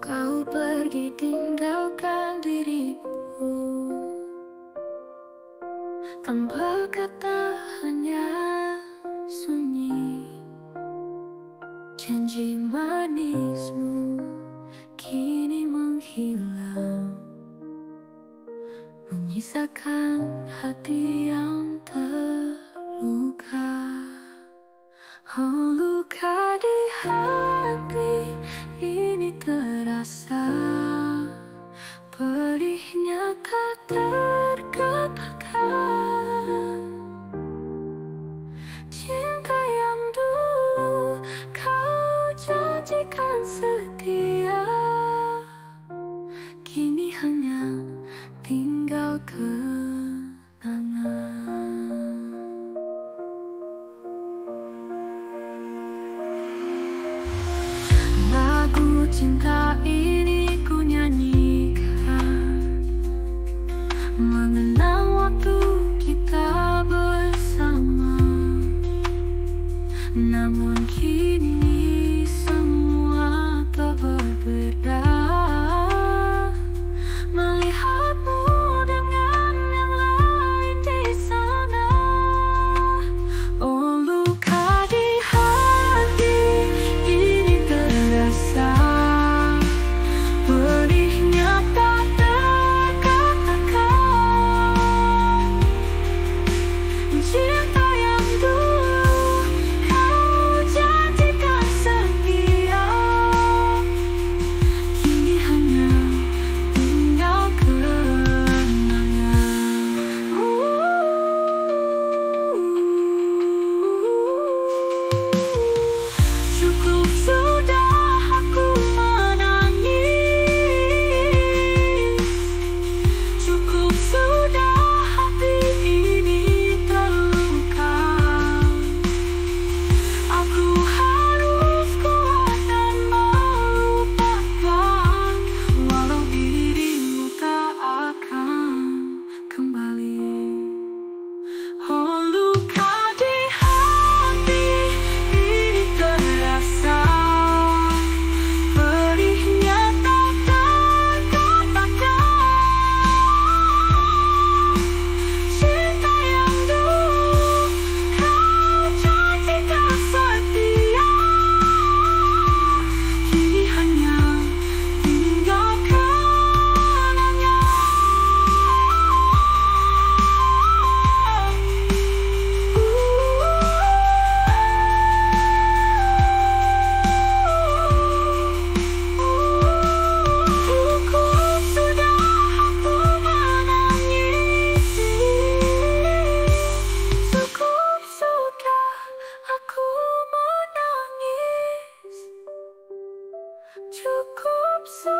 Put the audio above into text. Kau pergi tinggalkan diriku tanpa kata, hanya sunyi. Janji manismu kini menghilang, menyisakan hati yang terluka. Oh, luka di hati ini terasa pedihnya tak terkatakan. Cinta yang dulu kau janjikan setia, kini hanya tinggal kenangan. Cinta ini ku nyanyikan, mengenang waktu kita bersama. Namun kini semua telah berbeda. Melihatmu dengan yang lain di sana. Oh, luka di hati ini terasa. Cukup.